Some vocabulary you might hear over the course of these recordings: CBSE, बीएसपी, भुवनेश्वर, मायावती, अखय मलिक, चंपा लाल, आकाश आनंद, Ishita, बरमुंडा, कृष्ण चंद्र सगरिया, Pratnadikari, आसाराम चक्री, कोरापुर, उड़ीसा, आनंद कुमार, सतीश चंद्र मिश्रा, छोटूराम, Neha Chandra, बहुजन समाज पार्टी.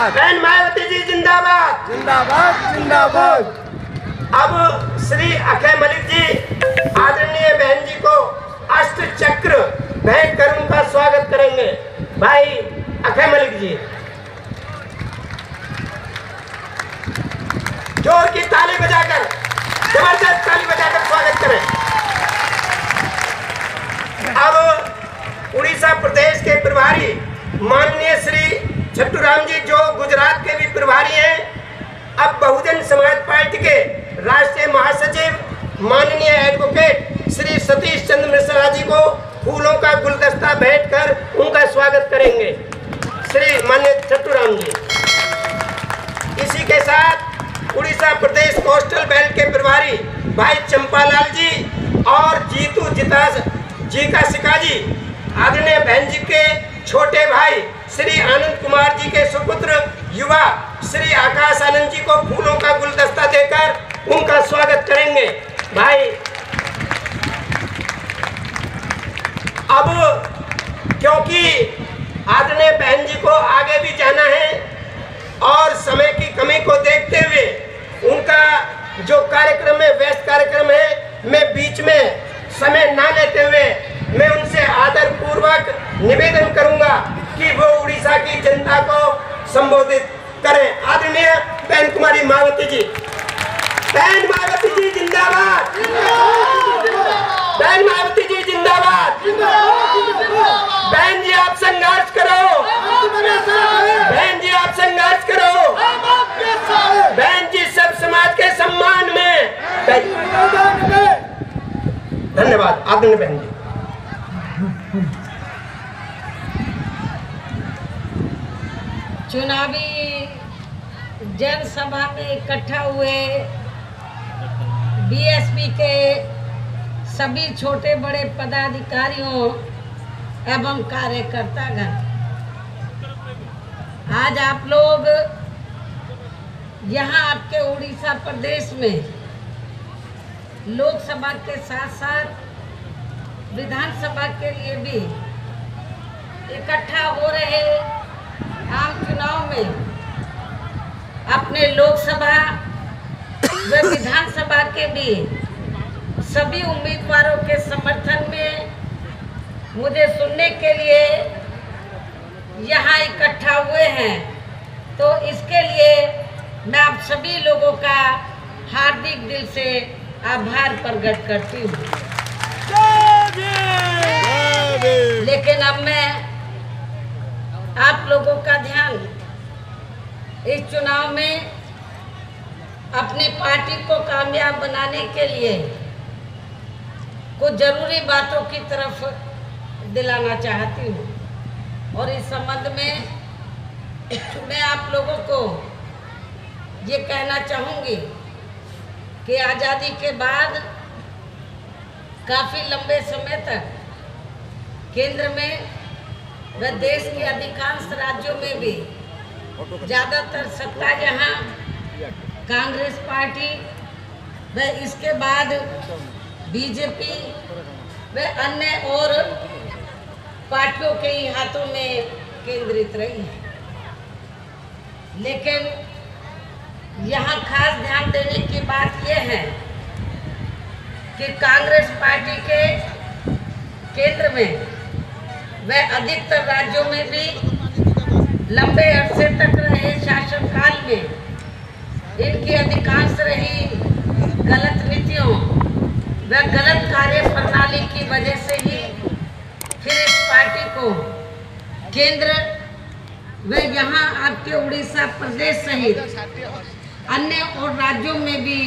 जिंदाबाद। बहन मायावती जी जिंदाबाद जिंदाबाद जिंदाबाद। अब श्री अखय मलिक जी आदरणीय बहन जी को अष्ट चक्र भेंट कर उनका स्वागत करेंगे। भाई अखय मलिक जी जोर की ताली बजाकर, जबरदस्त ताली बजाकर स्वागत करें। अब उड़ीसा प्रदेश के प्रभारी माननीय श्री छोटूराम जी जो गुजरात के भी प्रभारी हैं, अब बहुजन समाज पार्टी के राष्ट्रीय महासचिव माननीय एडवोकेट श्री सतीश चंद्र मिश्रा जी को फूलों का गुलदस्ता भेंट कर उनका स्वागत करेंगे श्री माननीय छोटूराम जी। इसी के साथ उड़ीसा प्रदेश कोस्टल बैंक के प्रभारी भाई चंपा लाल जी और जीतू जिता जी का शिकाजी आदरणीय बहन जी के छोटे भाई श्री आनंद कुमार जी के सुपुत्र युवा श्री आकाश आनंद जी को फूलों का गुलदस्ता देकर उनका स्वागत करेंगे। भाई अब क्योंकि आदरणीय बहन जी को आगे भी जाना है और समय की कमी को देखते हुए उनका जो कार्यक्रम है व्यस्त कार्यक्रम है, मैं बीच में समय ना लेते हुए मैं उनसे आदर पूर्वक निवेदन करूंगा कि वो उड़ीसा की जनता को संबोधित करें। आदरणीय बहन कुमारी मायावती जी, बहन मायावती जी जिंदाबाद, बहन मायावती जी जिंदाबाद। बहन जी आप संघर्ष करो, बहन जी आप संघर्ष करो, बहन जी सब समाज के सम्मान में। धन्यवाद आदरणीय बहन जी। चुनावी जनसभा में इकट्ठा हुए बीएसपी के सभी छोटे बड़े पदाधिकारियों एवं कार्यकर्तागण, आज आप लोग यहाँ आपके उड़ीसा प्रदेश में लोकसभा के साथ साथ विधानसभा के लिए भी इकट्ठा हो रहे आम चुनाव में अपने लोकसभा व विधानसभा के भी सभी उम्मीदवारों के समर्थन में मुझे सुनने के लिए यहाँ इकट्ठा हुए हैं, तो इसके लिए मैं आप सभी लोगों का हार्दिक दिल से आभार प्रकट करती हूँ। लेकिन अब मैं आप लोगों का ध्यान इस चुनाव में अपनी पार्टी को कामयाब बनाने के लिए कुछ जरूरी बातों की तरफ दिलाना चाहती हूँ, और इस संबंध में मैं आप लोगों को ये कहना चाहूँगी कि आज़ादी के बाद काफ़ी लंबे समय तक केंद्र में व देश के अधिकांश राज्यों में भी ज़्यादातर सत्ता यहाँ कांग्रेस पार्टी व इसके बाद बीजेपी व अन्य और पार्टियों के ही हाथों में केंद्रित रही है। लेकिन यहाँ खास ध्यान देने की बात यह है कि कांग्रेस पार्टी के केंद्र में व अधिकतर राज्यों में भी लंबे अरसे तक रहे शासनकाल में इनकी अधिकांश रही गलत नीतियों व गलत कार्य प्रणाली की वजह से ही फिर इस पार्टी को केंद्र व यहाँ आपके उड़ीसा प्रदेश सहित अन्य और राज्यों में भी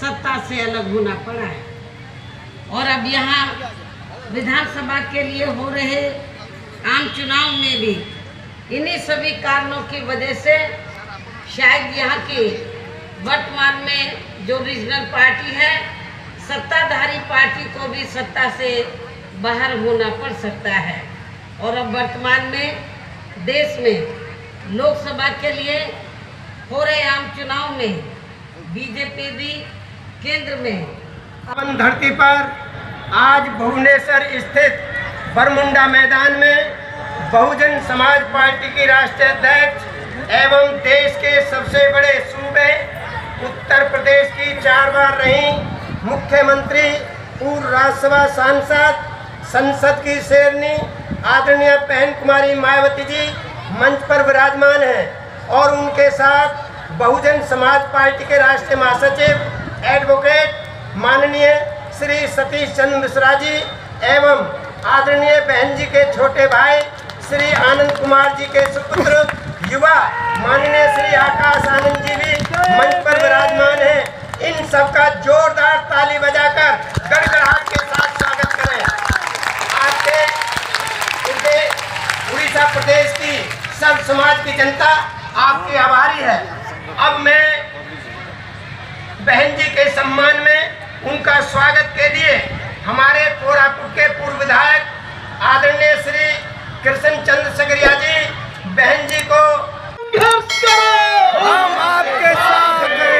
सत्ता से अलग होना पड़ा है। और अब यहाँ विधानसभा के लिए हो रहे आम चुनाव में भी इन्हीं सभी कारणों की वजह से शायद यहाँ की वर्तमान में जो रीजनल पार्टी है सत्ताधारी पार्टी को भी सत्ता से बाहर होना पड़ सकता है। और अब वर्तमान में देश में लोकसभा के लिए हो रहे आम चुनाव में बीजेपी भी केंद्र में अपन धरती पर आज भुवनेश्वर स्थित बरमुंडा मैदान में बहुजन समाज पार्टी की राष्ट्रीय अध्यक्ष एवं देश के सबसे बड़े सूबे उत्तर प्रदेश की 4 बार रही मुख्यमंत्री, पूर्व राज्यसभा सांसद, संसद की शेरनी आदरणीय बहन कुमारी मायावती जी मंच पर विराजमान हैं और उनके साथ बहुजन समाज पार्टी के राष्ट्रीय महासचिव एडवोकेट माननीय श्री सतीश चंद्र मिश्रा जी एवं आदरणीय बहन जी के छोटे भाई श्री आनंद कुमार जी के सुपुत्र युवा माननीय श्री आकाश आनंद जी भी मंच पर विराजमान हैं। इन सबका जोरदार ताली बजाकर गड़गड़ाहट के साथ स्वागत करें। आज के पूरे उड़ीसा प्रदेश की सब समाज की जनता आपकी आभारी है। अब मैं बहन जी के सम्मान में उनका स्वागत के लिए हमारे कोरापुर के पूर्व विधायक आदरणीय श्री कृष्ण चंद्र सगरिया जी बहन जी को हम आपके साथ हैं।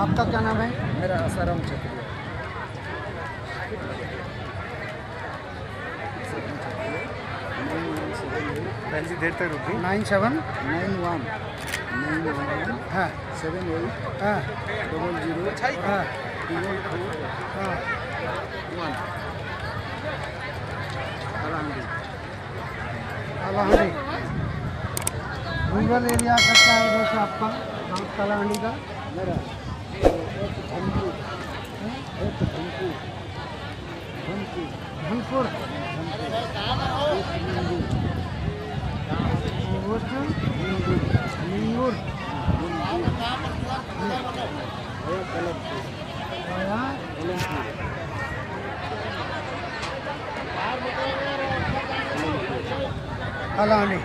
आपका क्या नाम है? मेरा आसाराम चक्री। पहली देर तक रुकी 9791 हाँ 78 हाँ 00 हाँ 2 हाँ 1 अलहमदी अलहमदी रूरल एरिया करता है दोस्तों आपका गाँव कालावंडी का मेरा धनपुर कालावंडी